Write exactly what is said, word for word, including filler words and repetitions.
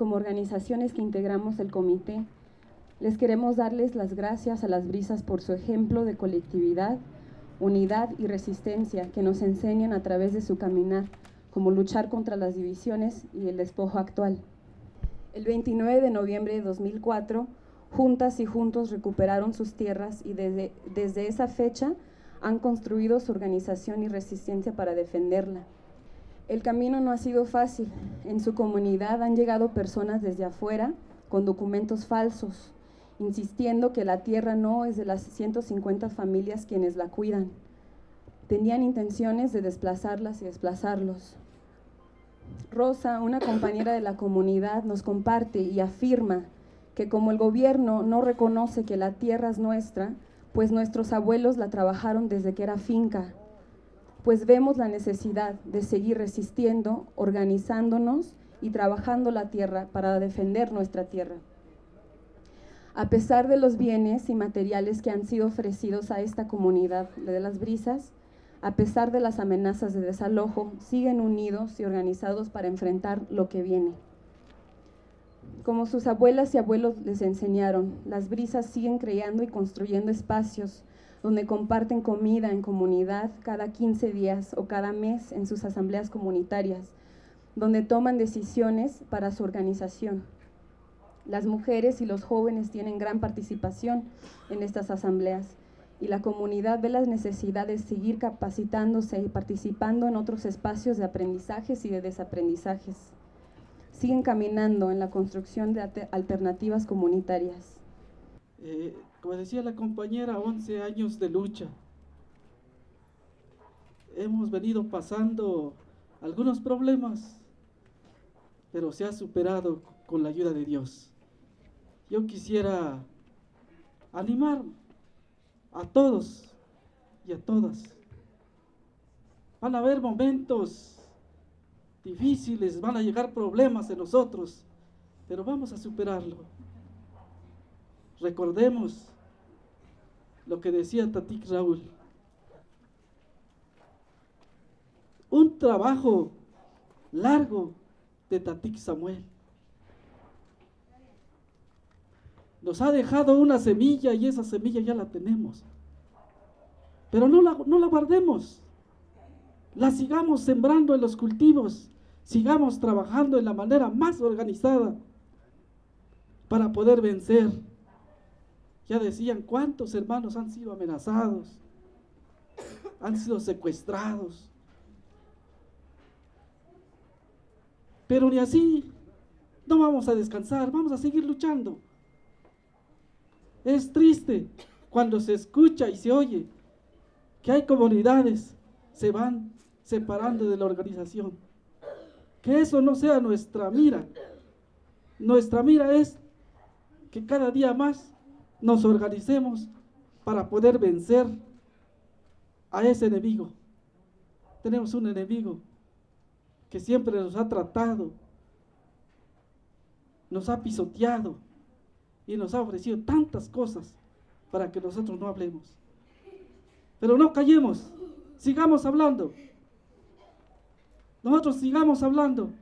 como organizaciones que integramos el comité. Les queremos darles las gracias a Las Brisas por su ejemplo de colectividad, unidad y resistencia que nos enseñan a través de su caminar, como luchar contra las divisiones y el despojo actual. El veintinueve de noviembre de dos mil cuatro, juntas y juntos recuperaron sus tierras y desde, desde esa fecha han construido su organización y resistencia para defenderla. El camino no ha sido fácil. En su comunidad han llegado personas desde afuera con documentos falsos, insistiendo que la tierra no es de las ciento cincuenta familias quienes la cuidan. Tenían intenciones de desplazarlas y desplazarlos. Rosa, una compañera de la comunidad, nos comparte y afirma que como el gobierno no reconoce que la tierra es nuestra, pues nuestros abuelos la trabajaron desde que era finca, pues vemos la necesidad de seguir resistiendo, organizándonos y trabajando la tierra para defender nuestra tierra. A pesar de los bienes y materiales que han sido ofrecidos a esta comunidad de Las Brisas, a pesar de las amenazas de desalojo, siguen unidos y organizados para enfrentar lo que viene. Como sus abuelas y abuelos les enseñaron, Las Brisas siguen creando y construyendo espacios donde comparten comida en comunidad cada quince días o cada mes en sus asambleas comunitarias, donde toman decisiones para su organización. Las mujeres y los jóvenes tienen gran participación en estas asambleas y la comunidad ve las necesidades de seguir capacitándose y participando en otros espacios de aprendizajes y de desaprendizajes. Siguen caminando en la construcción de alternativas comunitarias. Eh, como decía la compañera, once años de lucha. Hemos venido pasando algunos problemas, pero se ha superado con la ayuda de Dios. Yo quisiera animar a todos y a todas. Van a haber momentos difíciles, van a llegar problemas en nosotros, pero vamos a superarlo. Recordemos lo que decía jTatic Raúl. Un trabajo largo de jTatic Samuel nos ha dejado una semilla y esa semilla ya la tenemos, pero no la, no la guardemos. La sigamos sembrando en los cultivos, sigamos trabajando en la manera más organizada para poder vencer. Ya decían cuántos hermanos han sido amenazados, han sido secuestrados. Pero ni así no vamos a descansar, vamos a seguir luchando. Es triste cuando se escucha y se oye que hay comunidades se van separando de la organización. Que eso no sea nuestra mira. Nuestra mira es que cada día más nos organicemos para poder vencer a ese enemigo. Tenemos un enemigo que siempre nos ha tratado, nos ha pisoteado y nos ha ofrecido tantas cosas para que nosotros no hablemos. Pero no callemos. Sigamos hablando, nosotros sigamos hablando,